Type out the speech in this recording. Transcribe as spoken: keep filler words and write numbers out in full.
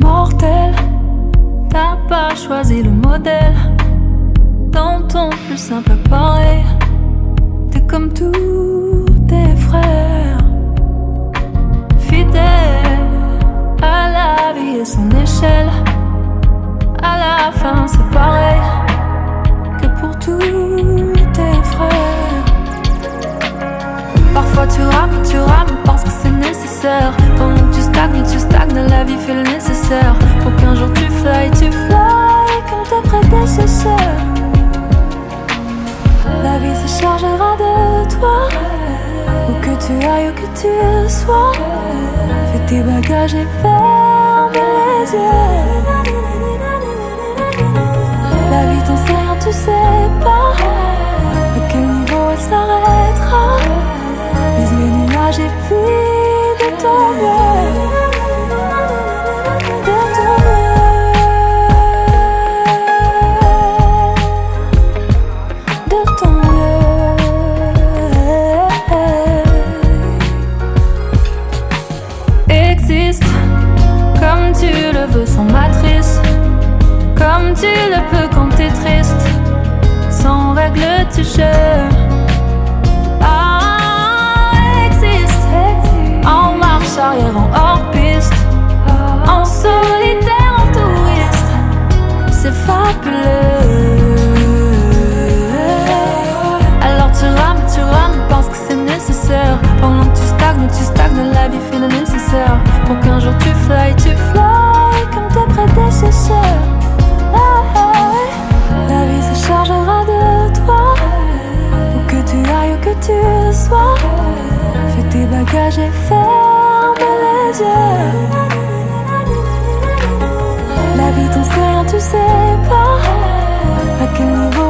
Mortel, t'as pas choisi le modèle. Dans ton plus simple appareil, t'es comme tous tes frères, fidèle à la vie et son échelle. À la fin c'est pareil que pour tous tes frères. Parfois tu rames, tu rames parce que c'est nécessaire. Pendant que tu stagnes, tu stagnes, la vie fait le nécessaire. Pour qu'un jour tu fly, tu fly comme tes prédécesseurs. La vie se chargera de toi, où que tu ailles, où que tu sois. Fais tes bagages et ferme les yeux. La vie t'enseigne, tu sais pas à quel niveau elle s'arrêtera. Vise les nuages et puis de tomber. Comme tu le peux quand t'es triste, sans règle tu gères. Ah, existe, en marche arrière, en hors-piste, en solitaire, en touriste, c'est fabuleux. Alors tu rames, tu rames, parce que c'est nécessaire. Pendant que tu stagnes, tu stagnes, la vie fait le nécessaire. Pour qu'un jour tu fly, tu fly comme tes prédécesseurs. La vie se chargera de toi, où que tu ailles, où que tu sois. Fais tes bagages et ferme les yeux. La vie t'enseigne, tu sais pas à quel niveau